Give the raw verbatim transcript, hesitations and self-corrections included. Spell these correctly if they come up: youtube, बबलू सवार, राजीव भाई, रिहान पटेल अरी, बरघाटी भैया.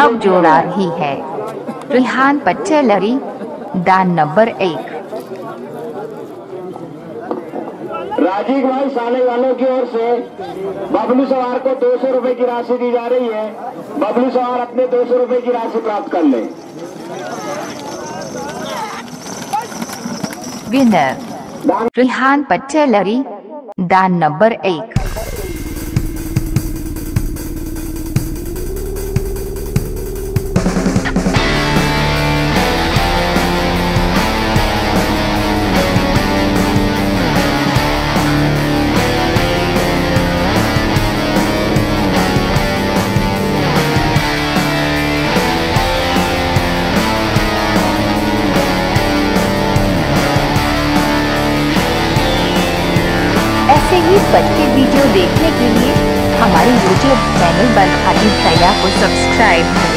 अब जोड़ा ही है रिहान पटेल अरी, दान नंबर एक। राजीव भाई साले वालों की ओर से बबलू सवार को दो सौ रूपये की राशि दी जा रही है। बबलू सवार अपने दो सौ रूपये की राशि प्राप्त कर ले। विनर रिहान पटेल अरी, दान नंबर एक। ऐसे ही बच्चे वीडियो देखने के लिए हमारे यूट्यूब चैनल बरघाटी भैया को सब्सक्राइब करें।